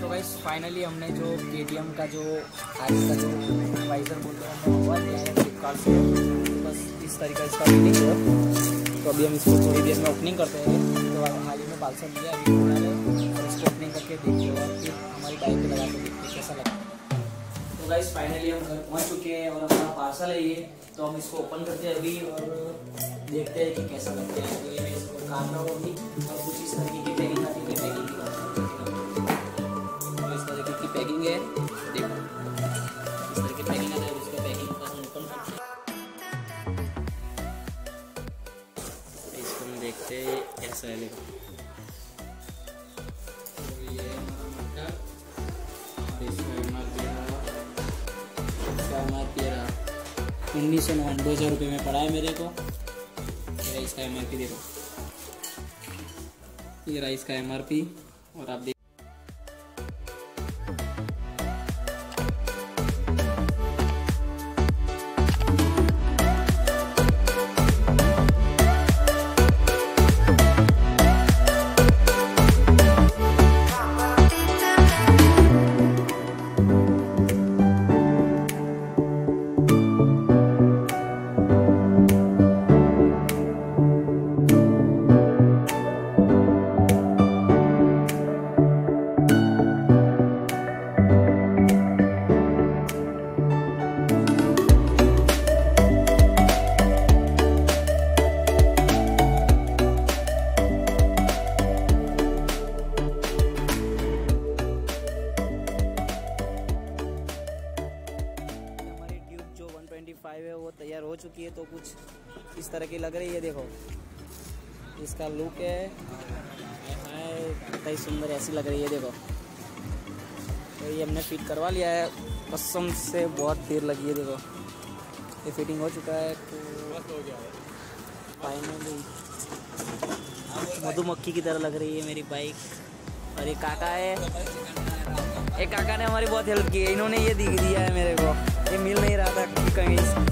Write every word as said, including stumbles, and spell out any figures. तो guys finally हमने जो के टी एम का जो आगे का जो वाइजर बोलते हैं मंगवा दिया है फ्लिपकार्ट से। बस इस तरीके इसका फिटिंग है। तो अभी हम इसको थोड़ी देर में ओपनिंग करते हैं। तो हाल ही में पार्सल मिला है, अभी है और इसको ओपनिंग करके देखते हैं और फिर हमारी बाइक पर लगा के देखते हैं कैसा लगा। तो गाइस फाइनली हम घर पहुँच चुके हैं और हमारा पार्सल है ये। तो हम इसको ओपन करते हैं अभी और देखते हैं कि कैसा लगता है। तो ये इसको काट रहा हूँ अभी और कुछ इस तरीके की पैकिंग आती है। पैकिंग है, देखो इस तरह की पैकिंग है। इसको पैकिंग का ओपन करते हैं, इसको हम देखते हैं कैसा है। ये हमारा उन्नीस सौ नौ दो हजार रुपये में पड़ा है मेरे को। मेरा इसका एम आर पी देखो, ये रहा इसका एम आर पी। और आप वो तैयार हो चुकी है, तो कुछ इस तरह की लग रही है। देखो इसका लुक है, कितनी सुंदर ऐसी लग रही है। देखो तो ये हमने फिट करवा लिया है, कसम से बहुत देर लगी है। देखो ये फिटिंग हो चुका है। तो फाइनली मधुमक्खी की तरह लग रही है मेरी बाइक। और ये काका है, एक काका ने हमारी बहुत हेल्प की है। इन्होंने ये दिख दिया है मेरे को, ये मिल नहीं रहा था कि कहीं